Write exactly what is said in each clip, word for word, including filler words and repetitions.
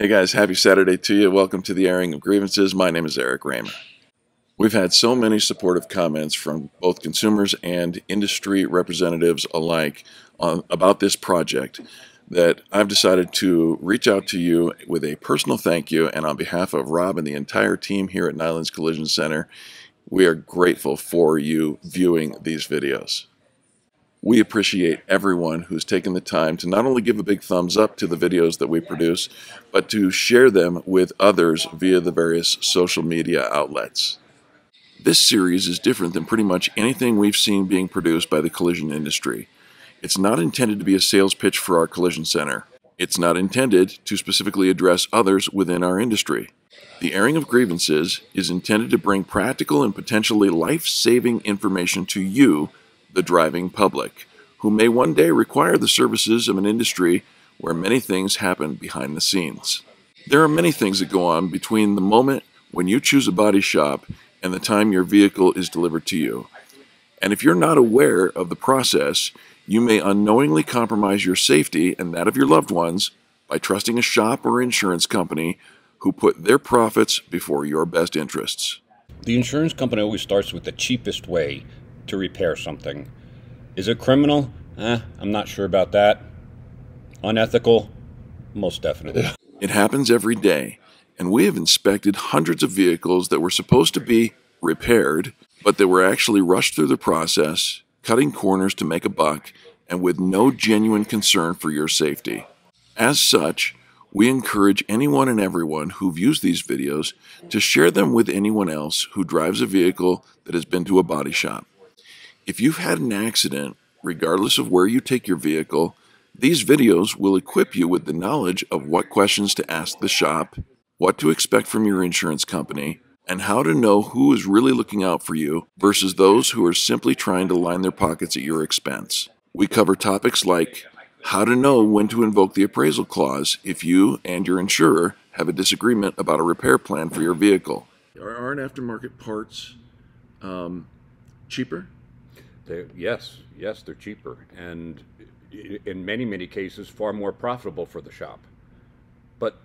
Hey guys, happy Saturday to you. Welcome to the airing of grievances. My name is Eric Reamer. We've had so many supportive comments from both consumers and industry representatives alike on, about this project that I've decided to reach out to you with a personal thank you, and on behalf of Rob and the entire team here at Nylund's Collision Center, we are grateful for you viewing these videos. We appreciate everyone who's taken the time to not only give a big thumbs up to the videos that we produce, but to share them with others via the various social media outlets. This series is different than pretty much anything we've seen being produced by the collision industry. It's not intended to be a sales pitch for our collision center. It's not intended to specifically address others within our industry. The airing of grievances is intended to bring practical and potentially life-saving information to you, the driving public, who may one day require the services of an industry where many things happen behind the scenes. There are many things that go on between the moment when you choose a body shop and the time your vehicle is delivered to you. And if you're not aware of the process, you may unknowingly compromise your safety and that of your loved ones by trusting a shop or insurance company who put their profits before your best interests. The insurance company always starts with the cheapest way to repair something. Is it criminal? Eh, I'm not sure about that. Unethical? Most definitely. It happens every day, and we have inspected hundreds of vehicles that were supposed to be repaired, but that were actually rushed through the process, cutting corners to make a buck, and with no genuine concern for your safety. As such, we encourage anyone and everyone who views these videos to share them with anyone else who drives a vehicle that has been to a body shop. If you've had an accident, regardless of where you take your vehicle, these videos will equip you with the knowledge of what questions to ask the shop, what to expect from your insurance company, and how to know who is really looking out for you versus those who are simply trying to line their pockets at your expense. We cover topics like how to know when to invoke the appraisal clause if you and your insurer have a disagreement about a repair plan for your vehicle. Are aftermarket parts um, cheaper? They, yes, yes, they're cheaper, and in many, many cases, far more profitable for the shop. But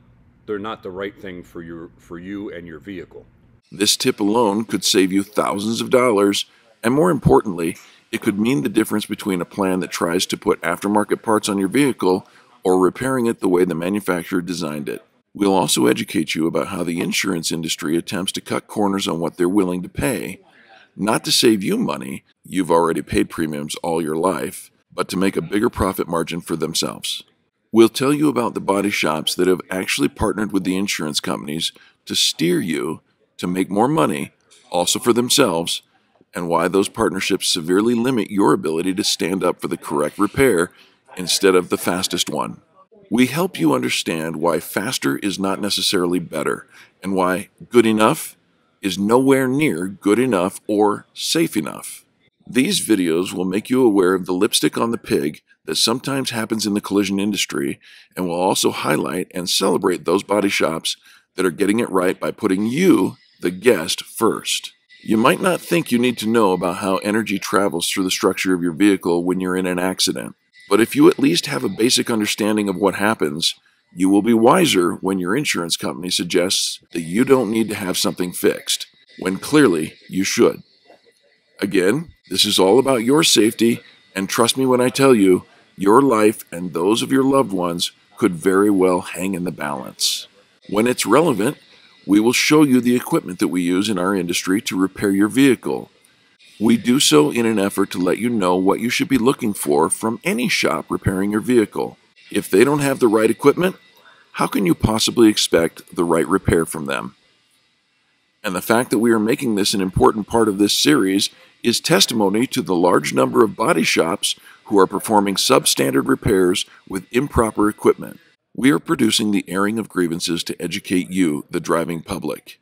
they're not the right thing for your, for you and your vehicle. This tip alone could save you thousands of dollars, and more importantly, it could mean the difference between a plan that tries to put aftermarket parts on your vehicle or repairing it the way the manufacturer designed it. We'll also educate you about how the insurance industry attempts to cut corners on what they're willing to pay, not to save you money, you've already paid premiums all your life, but to make a bigger profit margin for themselves. We'll tell you about the body shops that have actually partnered with the insurance companies to steer you to make more money, also for themselves, and why those partnerships severely limit your ability to stand up for the correct repair instead of the fastest one. We help you understand why faster is not necessarily better, and why good enough is nowhere near good enough or safe enough. These videos will make you aware of the lipstick on the pig that sometimes happens in the collision industry, and will also highlight and celebrate those body shops that are getting it right by putting you, the guest, first. You might not think you need to know about how energy travels through the structure of your vehicle when you're in an accident, but if you at least have a basic understanding of what happens, you will be wiser when your insurance company suggests that you don't need to have something fixed, when clearly you should. Again, this is all about your safety, and trust me when I tell you, your life and those of your loved ones could very well hang in the balance. When it's relevant, we will show you the equipment that we use in our industry to repair your vehicle. We do so in an effort to let you know what you should be looking for from any shop repairing your vehicle. If they don't have the right equipment, how can you possibly expect the right repair from them? And the fact that we are making this an important part of this series is testimony to the large number of body shops who are performing substandard repairs with improper equipment. We are producing the airing of grievances to educate you, the driving public.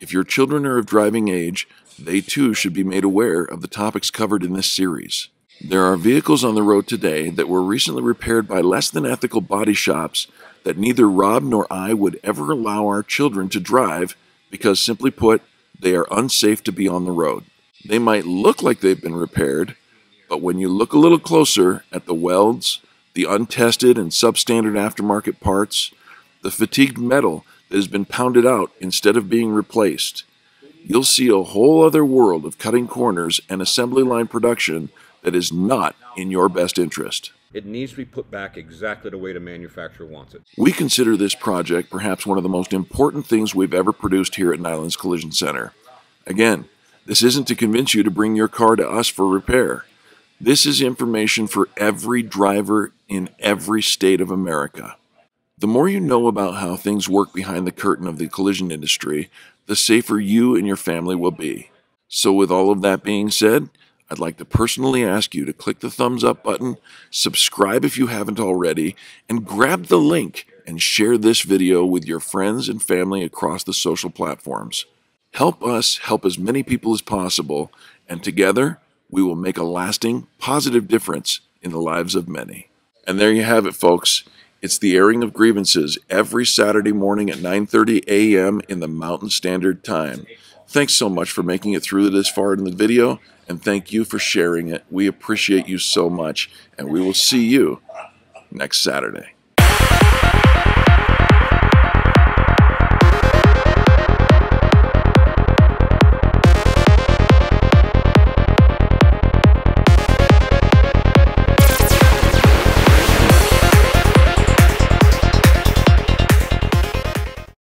If your children are of driving age, they too should be made aware of the topics covered in this series. There are vehicles on the road today that were recently repaired by less than ethical body shops that neither Rob nor I would ever allow our children to drive because, simply put, they are unsafe to be on the road. They might look like they've been repaired, but when you look a little closer at the welds, the untested and substandard aftermarket parts, the fatigued metal that has been pounded out instead of being replaced. You'll see a whole other world of cutting corners and assembly line production that is not in your best interest. It needs to be put back exactly the way the manufacturer wants it. We consider this project perhaps one of the most important things we've ever produced here at Nylund's Collision Center. Again, this isn't to convince you to bring your car to us for repair. This is information for every driver in every state of America. The more you know about how things work behind the curtain of the collision industry, the safer you and your family will be. So with all of that being said, I'd like to personally ask you to click the thumbs up button, subscribe if you haven't already, and grab the link and share this video with your friends and family across the social platforms. Help us help as many people as possible, and together we will make a lasting, positive difference in the lives of many. And there you have it, folks. It's the airing of grievances every Saturday morning at nine thirty a m in the Mountain Standard Time. Thanks so much for making it through this far in the video, and thank you for sharing it. We appreciate you so much, and we will see you next Saturday.